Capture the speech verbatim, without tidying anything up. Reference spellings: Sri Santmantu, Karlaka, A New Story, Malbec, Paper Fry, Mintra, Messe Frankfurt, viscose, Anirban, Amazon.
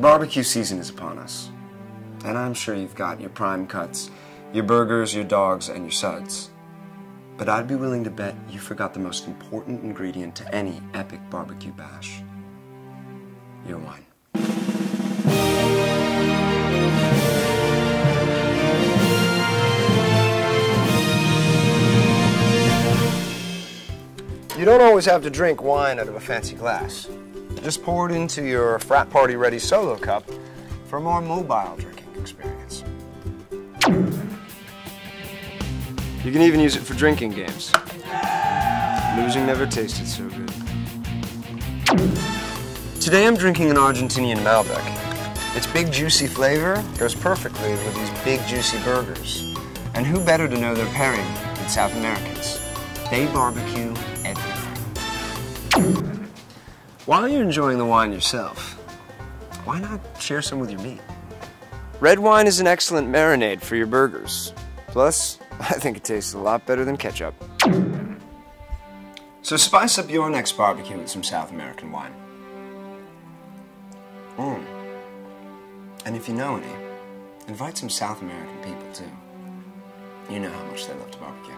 Barbecue season is upon us, and I'm sure you've got your prime cuts, your burgers, your dogs, and your suds. But I'd be willing to bet you forgot the most important ingredient to any epic barbecue bash: your wine. You don't always have to drink wine out of a fancy glass. Just pour it into your frat party ready solo cup for a more mobile drinking experience. You can even use it for drinking games. Losing never tasted so good. Today I'm drinking an Argentinian Malbec. Its big juicy flavor goes perfectly with these big juicy burgers. And who better to know their pairing than South Americans? They barbecue everything. While you're enjoying the wine yourself, why not share some with your meat? Red wine is an excellent marinade for your burgers. Plus, I think it tastes a lot better than ketchup. So spice up your next barbecue with some South American wine. Mm. And if you know any, invite some South American people too. You know how much they love to barbecue.